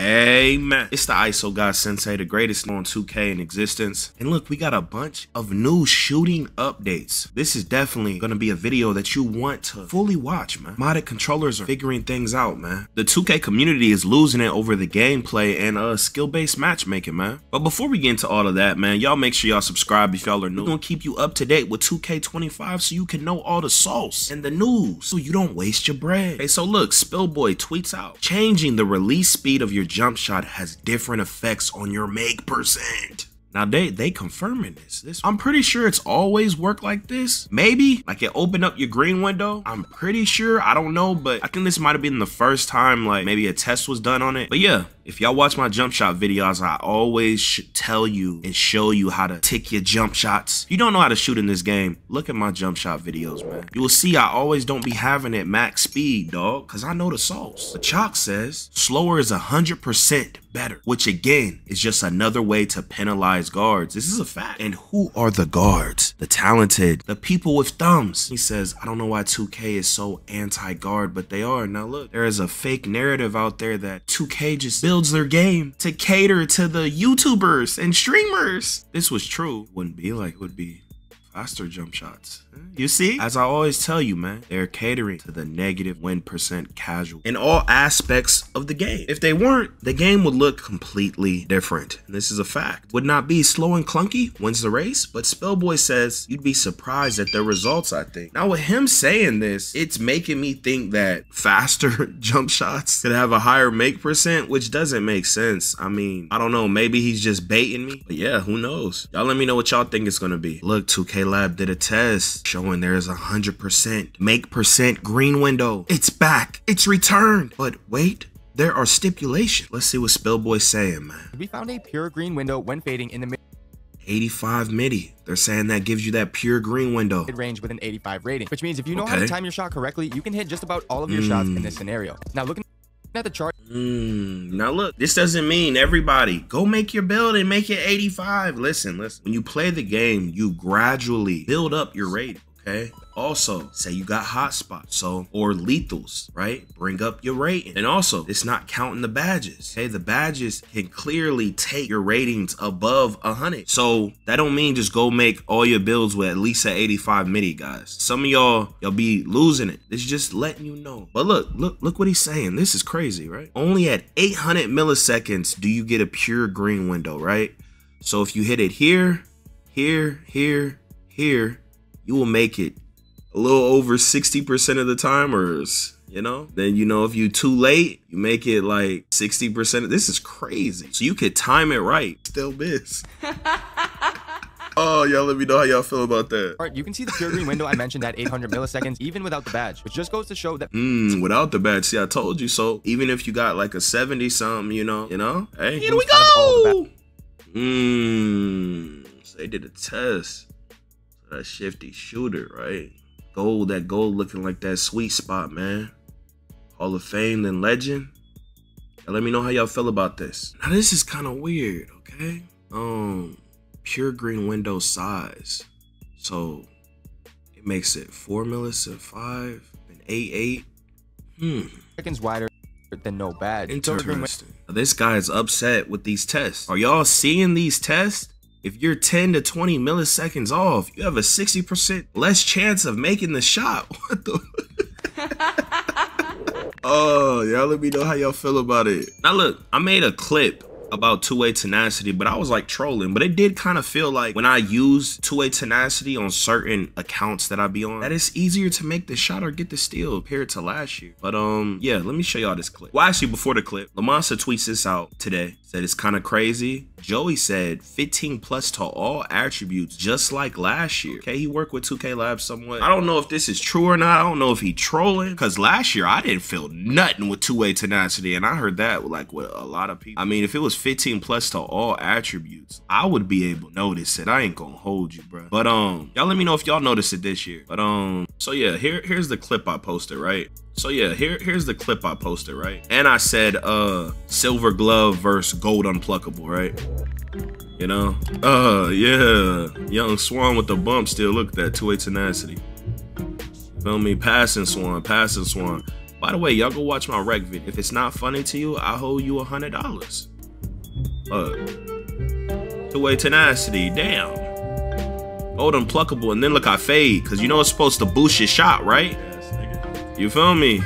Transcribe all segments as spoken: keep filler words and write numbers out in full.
Amen. It's the iso god sensei, the greatest on two K in existence. And look, we got a bunch of new shooting updates. This is definitely going to be a video that you want to fully watch, man. Modded controllers are figuring things out, man. The two K community is losing it over the gameplay and uh, skill-based matchmaking, man. But before we get into all of that, man, y'all make sure y'all subscribe if y'all are new. We're going to keep you up to date with two K twenty-five so you can know all the sauce and the news so you don't waste your bread. Okay, so look, Spillboy tweets out, changing the release speed of your jump shot has different effects on your make percent. Now they they confirming this. this. I'm pretty sure it's always worked like this. Maybe like it opened up your green window. I'm pretty sure, I don't know, but I think this might've been the first time like maybe a test was done on it. But yeah, if y'all watch my jump shot videos, I always should tell you and show you how to tick your jump shots. If you don't know how to shoot in this game, look at my jump shot videos, man. You will see I always don't be having it max speed, dog, cause I know the sauce. The chalk says slower is one hundred percent better, which again is just another way to penalize guards. This is a fact. And who are the guards? The talented, the people with thumbs. He says, I don't know why two K is so anti-guard, but they are. Now look, there is a fake narrative out there that two K just builds their game to cater to the YouTubers and streamers. This was true. Wouldn't be like it would be faster jump shots. You see, as I always tell you, man, they're catering to the negative win percent casual in all aspects of the game. If they weren't, the game would look completely different. And this is a fact. Would not be slow and clunky wins the race, but Spillboy says you'd be surprised at the results, I think. Now with him saying this, it's making me think that faster jump shots could have a higher make percent, which doesn't make sense. I mean, I don't know, maybe he's just baiting me, but yeah, who knows? Y'all let me know what y'all think it's gonna be. Look, two K Lab did a test showing there is a hundred percent make percent green window. It's back, it's returned. But wait, there are stipulations. Let's see what Spillboy's saying, man. We found a pure green window when fading in the mid eighty-five midi. They're saying that gives you that pure green window. Mid-range with an eighty-five rating, which means if you know okay. how to time your shot correctly, you can hit just about all of your mm. shots in this scenario. Now looking at the chart. Mm, now look, this doesn't mean everybody go make your build and make it eighty-five. Listen, listen. When you play the game, you gradually build up your rating. Okay. Also, say you got hotspots, so or lethals, right? Bring up your rating. And also, it's not counting the badges. Okay, the badges can clearly take your ratings above one hundred. So that don't mean just go make all your builds with at least an eighty-five midi, guys. Some of y'all, y'all be losing it. It's just letting you know. But look, look, look what he's saying. This is crazy, right? Only at eight hundred milliseconds do you get a pure green window, right? So if you hit it here, here, here, here, you will make it a little over sixty percent of the time, or you know, then you know if you too late, you make it like sixty percent. This is crazy. So you could time it right, still miss. Oh, y'all let me know how y'all feel about that. All right, you can see the pure green window I mentioned at eight hundred milliseconds, even without the badge, which just goes to show that. Mm, without the badge, see, I told you so. Even if you got like a seventy something, you know, you know, hey, here we go. Mmm, so they did a test. That Shifty Shooter, right? Gold, that gold looking like that sweet spot, man. Hall of Fame, then legend. Now let me know how y'all feel about this. Now this is kind of weird, okay? Um, pure green window size. So it makes it four milliseconds, five, and eight, eight. Hmm. Seconds wider than no badge. Interesting. Now this guy is upset with these tests. Are y'all seeing these tests? If you're ten to twenty milliseconds off, you have a sixty percent less chance of making the shot. What the? Oh, y'all let me know how y'all feel about it. Now look, I made a clip about two-way tenacity, but I was like trolling, but it did kind of feel like when I use two-way tenacity on certain accounts that I be on, that it's easier to make the shot or get the steal compared to last year. But um, yeah, let me show y'all this clip. Well, actually before the clip, LaMasa tweets this out today, said it's kind of crazy. Joey said fifteen plus to all attributes, just like last year. Okay, he worked with two K Lab somewhat. I don't know if this is true or not. I don't know if he trolling, because last year I didn't feel nothing with two-way tenacity, and I heard that like with a lot of people. I mean, if it was fifteen plus to all attributes, I would be able to notice it. I ain't gonna hold you, bro. But um, y'all let me know if y'all noticed it this year. But um, so yeah, here here's the clip I posted, right? So yeah, here here's the clip I posted, right? And I said uh, silver glove versus gold unpluckable, right? You know, uh, yeah, young Swan with the bump still. Look at that two-way tenacity. Feel me, passing Swan, passing Swan. By the way, y'all go watch my rec vid. If it's not funny to you, I'll hold you a hundred dollars. Uh, two-way tenacity, damn. Old unpluckable, and then look, I fade, cause you know it's supposed to boost your shot, right? You feel me?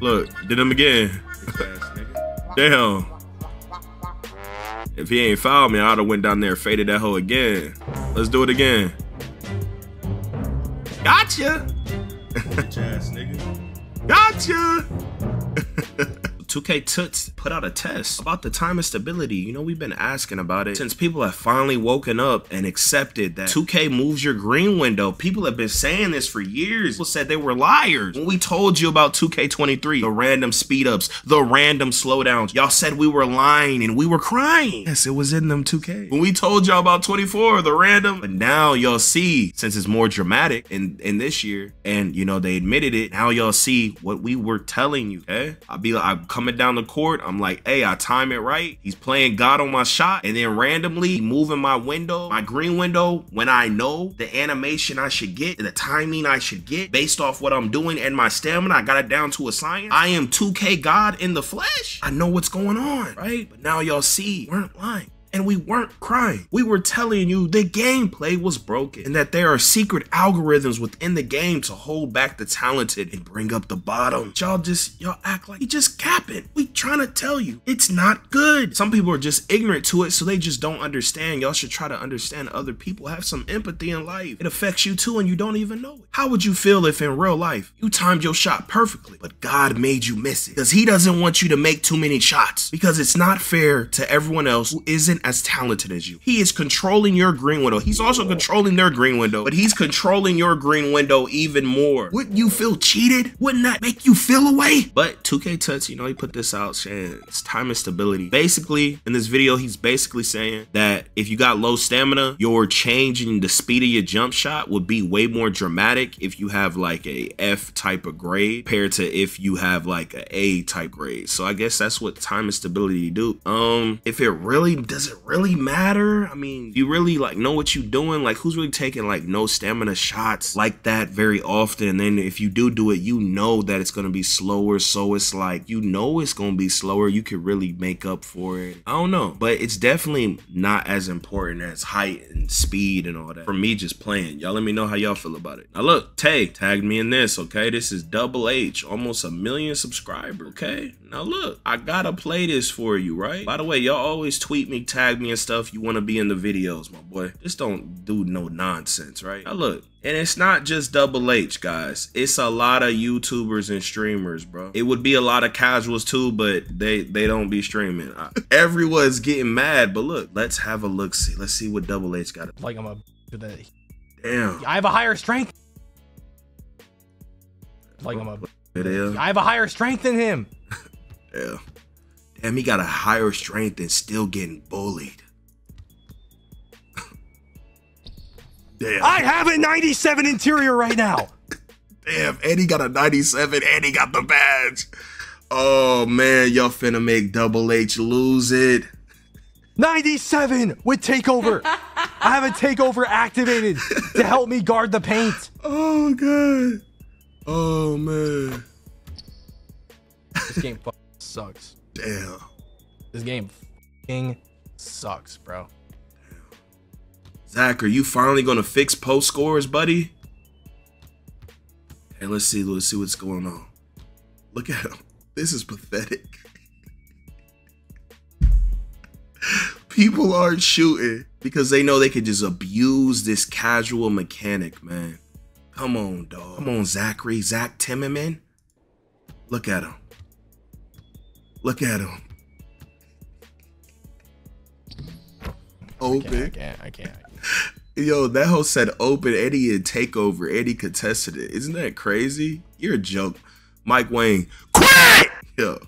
Look, did him again. Damn. If he ain't fouled me, I would've went down there and faded that hoe again. Let's do it again. Gotcha. Bitch ass nigga. Gotcha. two K Tuts put out a test about the time and stability. You know, we've been asking about it since people have finally woken up and accepted that two K moves your green window. People have been saying this for years. People said they were liars. When we told you about two K twenty-three, the random speed ups, the random slowdowns, y'all said we were lying and we were crying. Yes, it was in them two K. When we told y'all about twenty-four, the random, but now y'all see, since it's more dramatic in, in this year, and you know, they admitted it, now y'all see what we were telling you, okay? I'll be like, I'm coming down the court, I'm like, hey, I time it right. He's playing God on my shot, and then randomly moving my window, my green window, when I know the animation I should get, the timing I should get based off what I'm doing and my stamina. I got it down to a science. I am two K God in the flesh. I know what's going on, right? But now y'all see, we weren't lying. And we weren't crying. We were telling you the gameplay was broken and that there are secret algorithms within the game to hold back the talented and bring up the bottom. Y'all just, y'all act like you just capping. We trying to tell you it's not good. Some people are just ignorant to it, so they just don't understand. Y'all should try to understand other people. Have some empathy in life. It affects you too and you don't even know it. How would you feel if in real life you timed your shot perfectly, but God made you miss it? Because he doesn't want you to make too many shots, because it's not fair to everyone else who isn't as talented as you. He is controlling your green window. He's also controlling their green window, but he's controlling your green window even more. Wouldn't you feel cheated? Wouldn't that make you feel away? But two K Tuts, you know, he put this out saying it's time and stability. Basically, in this video, he's basically saying that if you got low stamina, your change in the speed of your jump shot would be way more dramatic if you have like a F type of grade compared to if you have like an A type grade. So I guess that's what time and stability do. Um, if it really doesn't really matter, I mean, you really like know what you doing, like who's really taking like no stamina shots like that very often? And then if you do do it, you know that it's gonna be slower, so it's like, you know, it's gonna be slower, you could really make up for it. I don't know, but it's definitely not as important as height and speed and all that for me just playing. Y'all let me know how y'all feel about it. Now look, Tay tagged me in this, okay? This is Double H, almost a million subscribers, okay? Now look, I gotta play this for you, right? By the way, y'all always tweet me, tag me and stuff. You want to be in the videos, my boy. Just don't do no nonsense, right? Now look, and it's not just Double H, guys. It's a lot of YouTubers and streamers, bro. It would be a lot of casuals too, but they they don't be streaming. I, everyone's getting mad, but look, let's have a look. See, let's see what Double H got. Like I'm a today. Damn. I have a higher strength. Like I'm a. I have a higher strength than him. Yeah. Damn, he got a higher strength and still getting bullied. Damn. I have a ninety-seven interior right now. Damn, and he got a ninety-seven and he got the badge. Oh man, y'all finna make Double H lose it. ninety-seven with takeover. I have a takeover activated to help me guard the paint. Oh god. Oh man. This game fucking sucks. Damn. This game fucking sucks, bro. Damn. Zach, are you finally gonna fix post scores, buddy? Hey, let's see, let's see what's going on. Look at him. This is pathetic. People aren't shooting because they know they could just abuse this casual mechanic, man. Come on, dog. Come on, Zachary. Zach Timmerman. Look at him. Look at him. Open. I can't, I can't, I can't. Yo, that hoe said open. Eddie and takeover. Eddie contested it. Isn't that crazy? You're a joke. Mike Wayne. Quit! Yo.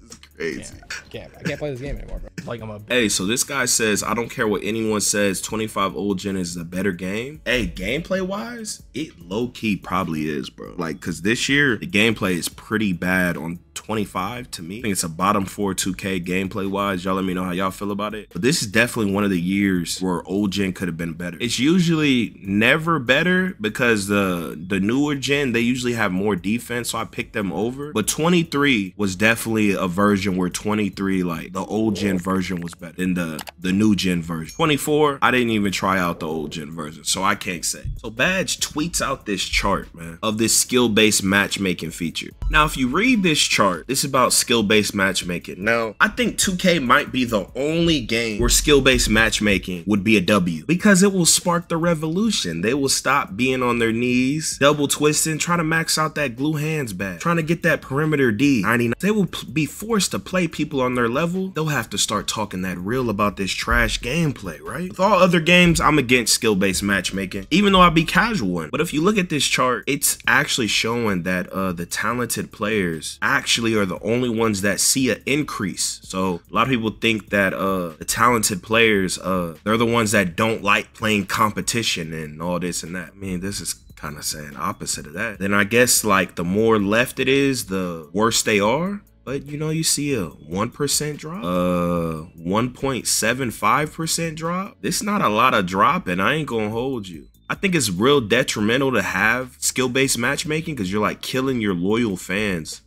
This is crazy. I can't, I can't, I can't play this game anymore, bro. Like I'm a hey, so this guy says, I don't care what anyone says, twenty-five old gen is a better game. Hey, gameplay wise, it low key probably is, bro. Like, cause this year the gameplay is pretty bad on twenty-five to me. I think it's a bottom four two K gameplay wise. Y'all let me know how y'all feel about it. But this is definitely one of the years where old gen could have been better. It's usually never better because the the newer gen, they usually have more defense, so I picked them over. But twenty-three was definitely a version where twenty-three, like the old gen version was better than the the new gen version. twenty-four, I didn't even try out the old gen version, so I can't say. So Badge tweets out this chart, man, of this skill-based matchmaking feature. Now, if you read this chart, this is about skill-based matchmaking. Now, I think two K might be the only game where skill-based matchmaking would be a W, because it will spark the revolution. They will stop being on their knees, double twisting, trying to max out that glue hands bag, trying to get that perimeter D ninety-nine. They will be forced to play people on their level. They'll have to start talking that real about this trash gameplay, right? With all other games, I'm against skill-based matchmaking, even though I be casual one. But if you look at this chart, it's actually showing that uh, the talented players actually are the only ones that see an increase. So a lot of people think that uh, the talented players, uh, they're the ones that don't like playing competition and all this and that. I mean, this is kind of saying opposite of that. Then I guess like the more left it is, the worse they are. But you know, you see a one percent drop, uh, one point seven five percent drop. It's not a lot of drop, and I ain't gonna hold you. I think it's real detrimental to have skill-based matchmaking because you're like killing your loyal fans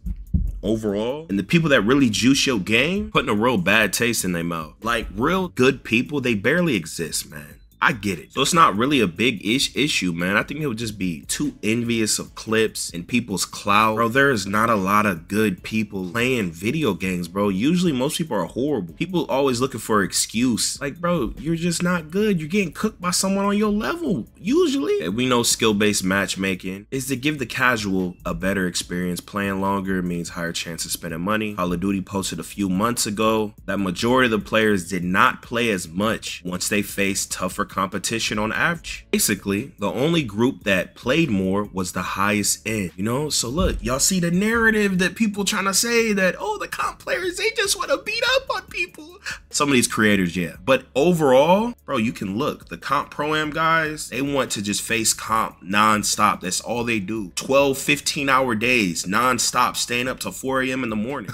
overall, and the people that really juice your game, putting a real bad taste in their mouth. Like real good people, they barely exist, man. I get it. So it's not really a big ish issue, man. I think it would just be too envious of clips and people's clout. Bro, there is not a lot of good people playing video games, bro. Usually most people are horrible. People always looking for an excuse. Like, bro, you're just not good. You're getting cooked by someone on your level, usually. And we know skill-based matchmaking is to give the casual a better experience. Playing longer means higher chance of spending money. Call of Duty posted a few months ago that majority of the players did not play as much once they faced tougher competition on average. Basically, the only group that played more was the highest end, you know? So look, y'all see the narrative that people trying to say that, oh, the comp players, they just want to beat up on people. Some of these creators, yeah. But overall, bro, you can look, the comp pro-am guys, they want to just face comp non-stop. That's all they do. twelve, fifteen hour days, non-stop, staying up till four A M in the morning.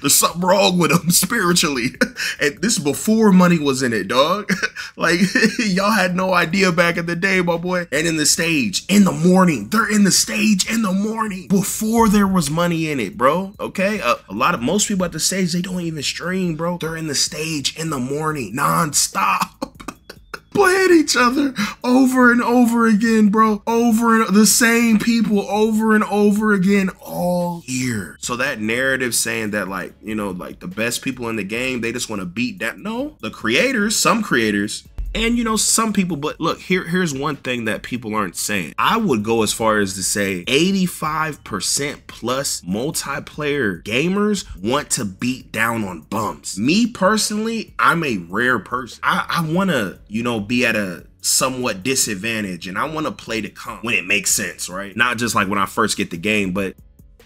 There's something wrong with them spiritually. And this before money was in it, dog. Like, y'all had no idea back in the day, my boy. And in the stage, in the morning. They're in the stage in the morning. Before there was money in it, bro. Okay? Uh, a lot of, most people at the stage, they don't even stream, bro. They're in the stage in the morning, nonstop. Playing each other over and over again, bro. Over and the same people over and over again all year. So that narrative saying that, like, you know, like the best people in the game, they just want to beat that. No, the creators, some creators, and you know, some people, but look, here, here's one thing that people aren't saying. I would go as far as to say eighty-five percent plus multiplayer gamers want to beat down on bums. Me personally, I'm a rare person. I, I wanna, you know, be at a somewhat disadvantage, and I wanna play the comp when it makes sense, right? Not just like when I first get the game, but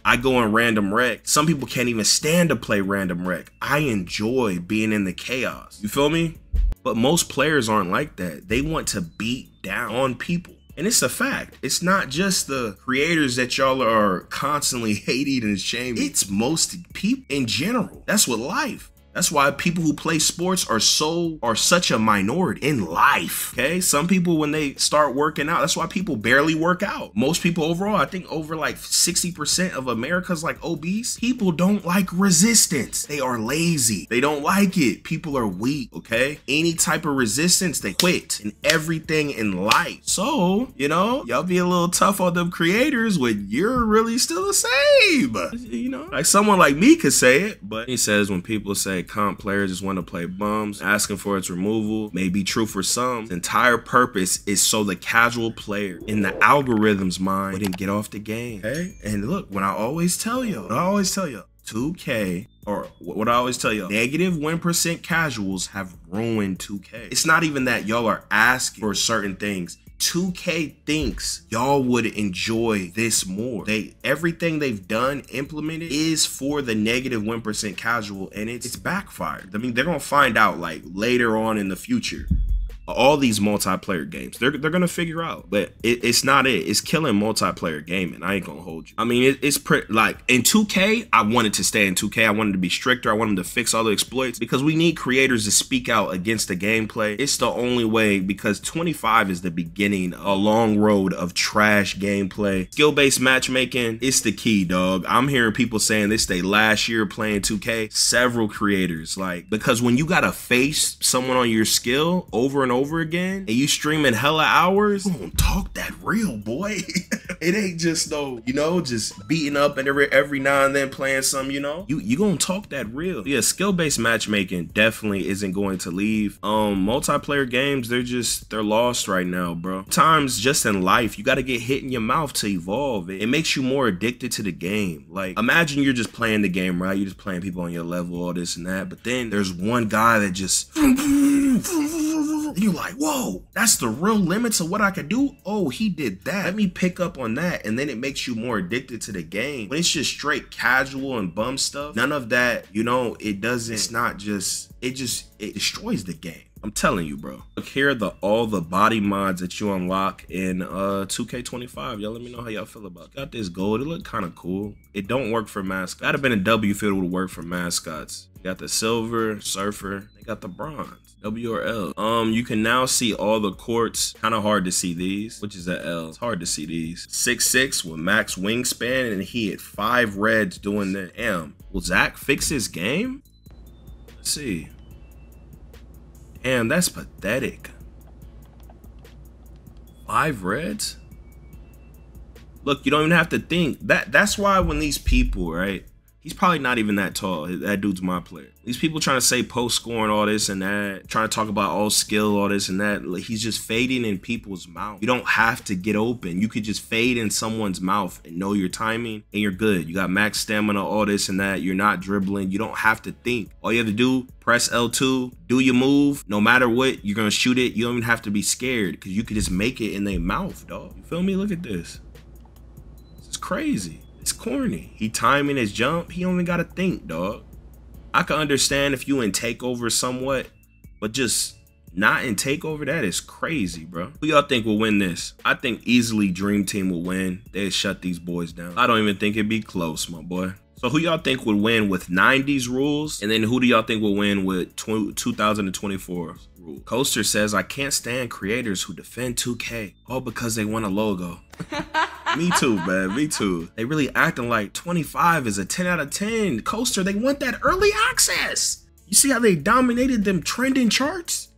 I go in random rec. Some people can't even stand to play random rec. I enjoy being in the chaos, you feel me? But most players aren't like that. They want to beat down on people. And it's a fact. It's not just the creators that y'all are constantly hating and shaming. It's most people in general. That's what life. That's why people who play sports are so are such a minority in life. Okay, some people when they start working out, that's why people barely work out. Most people overall, I think over like sixty percent of America's like obese. People don't like resistance. They are lazy. They don't like it. People are weak. Okay, any type of resistance, they quit. And everything in life. So you know, y'all be a little tough on them creators when you're really still the same. You know, like someone like me could say it, but he says when people say comp players just want to play bums, asking for its removal may be true for some. The entire purpose is so the casual player in the algorithm's mind wouldn't get off the game. Okay? And look, when I always tell you, I always tell you, two K, or what I always tell you, negative one percent casuals have ruined two K. It's not even that y'all are asking for certain things. two K thinks y'all would enjoy this more. They everything they've done implemented is for the negative one percent casual, and it's, it's backfired. I mean, they're gonna find out like later on in the future all these multiplayer games, they're, they're gonna figure out that it, it's not it it's killing multiplayer gaming. I ain't gonna hold you. I mean, it, it's pretty like in two K, I wanted to stay in two K. I wanted to be stricter. I wanted to fix all the exploits because we need creators to speak out against the gameplay. It's the only way, because twenty-five is the beginning of a long road of trash gameplay. Skill-based matchmaking, it's the key, dog. I'm hearing people saying this they last year playing two K, several creators, like, because when you gotta face someone on your skill over and over again and you streaming hella hours, you don't talk that real, boy. It ain't just though, you know, just beating up and every, every now and then playing some, you know, you you gonna talk that real. Yeah, skill-based matchmaking definitely isn't going to leave. Um multiplayer games, they're just they're lost right now, bro. Times just in life, you got to get hit in your mouth to evolve. It, it makes you more addicted to the game. Like, imagine you're just playing the game, right? You're just playing people on your level, all this and that, but then there's one guy that just you're like, whoa, that's the real limits of what I could do. Oh, he did that, let me pick up on that. And then it makes you more addicted to the game. When it's just straight casual and bum stuff, none of that, you know, it doesn't, it's not just, it just, it destroys the game. I'm telling you, bro. Look, here are the, all the body mods that you unlock in uh, two K twenty-five. Y'all let me know how y'all feel about it. Got this gold. It looked kind of cool. It don't work for mascots. That'd have been a W if it would work for mascots. Got the silver, surfer. They got the bronze, W or L. Um, you can now see all the courts. Kind of hard to see these, which is a L. It's hard to see these. six six with max wingspan, and he had five reds doing the M. Will Zach fix his game? Let's see. Damn, that's pathetic. Five reds? Look, you don't even have to think. That that's why when these people, right? He's probably not even that tall. That dude's my player. These people trying to say post scoring, all this and that, trying to talk about all skill, all this and that. Like, he's just fading in people's mouth. You don't have to get open. You could just fade in someone's mouth and know your timing, and you're good. You got max stamina, all this and that. You're not dribbling. You don't have to think. All you have to do, press L two, do your move. No matter what, you're going to shoot it. You don't even have to be scared because you could just make it in their mouth, dog. You feel me? Look at this. This is crazy. It's corny. He timing his jump. He only gotta think, dog. I can understand if you in takeover somewhat, but just not in takeover, that is crazy, bro. Who y'all think will win this? I think easily Dream Team will win. They shut these boys down. I don't even think it'd be close, my boy. So who y'all think would win with nineties rules? And then who do y'all think will win with two thousand twenty-four rule? Coaster says, I can't stand creators who defend two K all because they want a logo. Me too, man. Me too. They really acting like twenty-five is a ten out of ten. Coaster, they want that early access. You see how they dominated them trending charts?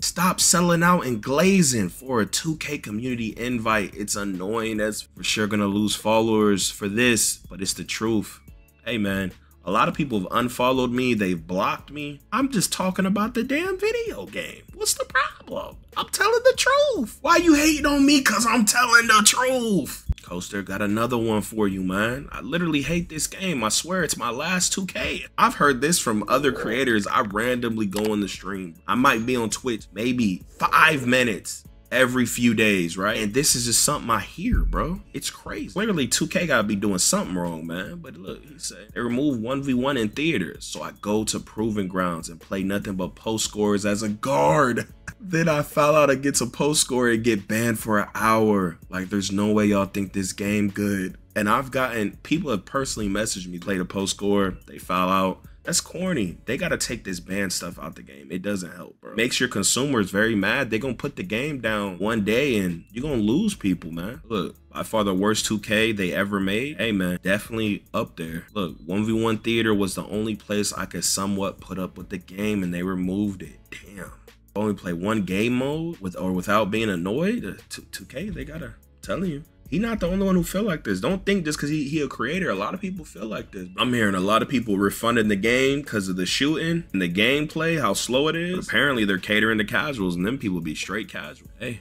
Stop selling out and glazing for a two K community invite. It's annoying. That's for sure gonna lose followers for this, but it's the truth. Hey, man, a lot of people have unfollowed me. They've blocked me. I'm just talking about the damn video game. What's the problem? I'm telling the truth. Why you hating on me? Because I'm telling the truth. Coaster, got another one for you, man. I literally hate this game. I swear it's my last two K. I've heard this from other creators. I randomly go on the stream. I might be on Twitch maybe five minutes every few days, right? And this is just something I hear, bro. It's crazy. Clearly, two K gotta be doing something wrong, man. But look, he said, they removed one v one in theaters. So I go to Proving Grounds and play nothing but post scores as a guard. Then I foul out against a post scorer and get banned for an hour. Like, there's no way y'all think this game good. And I've gotten, people have personally messaged me, play the post scorer, they foul out. That's corny. They got to take this ban stuff out the game. It doesn't help, bro. Makes your consumers very mad. They're going to put the game down one day and you're going to lose people, man. Look, by far the worst two K they ever made. Hey, man, definitely up there. Look, one v one theater was the only place I could somewhat put up with the game and they removed it. Damn. Only play one game mode with or without being annoyed. two K, they got to, telling you. He's not the only one who feel like this. Don't think just because he, he a creator. A lot of people feel like this. I'm hearing a lot of people refunding the game because of the shooting and the gameplay, how slow it is. But apparently, they're catering to casuals, and them people be straight casual. Hey,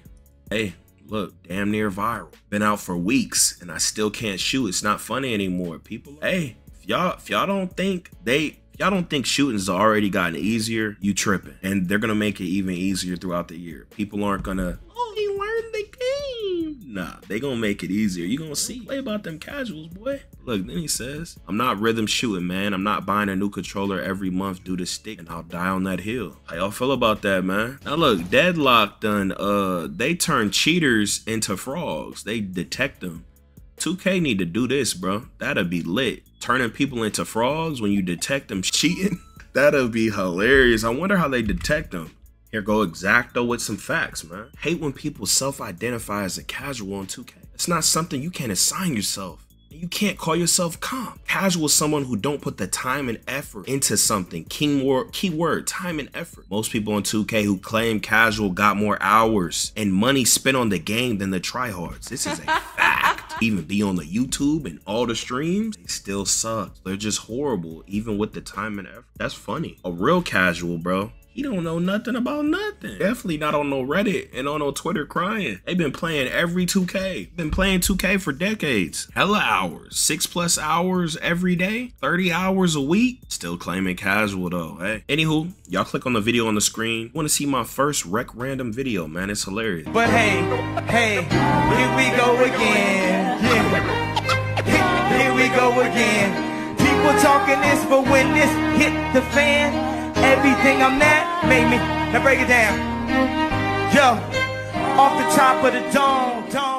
hey, look, damn near viral. Been out for weeks, and I still can't shoot. It's not funny anymore. People, hey, if y'all if y'all don't think they... Y'all don't think shooting's already gotten easier? You tripping. And they're going to make it even easier throughout the year. People aren't going to, oh, he learned the game. Nah, they gonna make it easier. You gonna see. Play about them casuals, boy. Look, then he says, I'm not rhythm shooting, man. I'm not buying a new controller every month due to stick, and I'll die on that hill. How y'all feel about that, man? Now look, Deadlock done, uh, they turn cheaters into frogs. They detect them. two K need to do this, bro. That'll be lit. Turning people into frogs when you detect them cheating. That'll be hilarious. I wonder how they detect them. Here go exacto with some facts, man. Hate when people self-identify as a casual on two K. It's not something you can assign yourself. You can't call yourself comp. Casual is someone who don't put the time and effort into something. Keyword, keyword, time and effort. Most people on two K who claim casual got more hours and money spent on the game than the tryhards. This is a fact. Even be on the YouTube and all the streams, they still suck. They're just horrible, even with the time and effort. That's funny. A real casual, bro. He don't know nothing about nothing. Definitely not on no Reddit and on no Twitter crying. They've been playing every two K. Been playing two K for decades. Hella hours. Six plus hours every day. thirty hours a week. Still claiming casual though, hey. Anywho, y'all click on the video on the screen. You wanna see my first Rec Random video, man. It's hilarious. But hey, hey, here we go again. Yeah. Here we go again. People talking this, but when this hit the fan, everything I'm at made me. Now break it down. Yo, off the top of the dome, dome.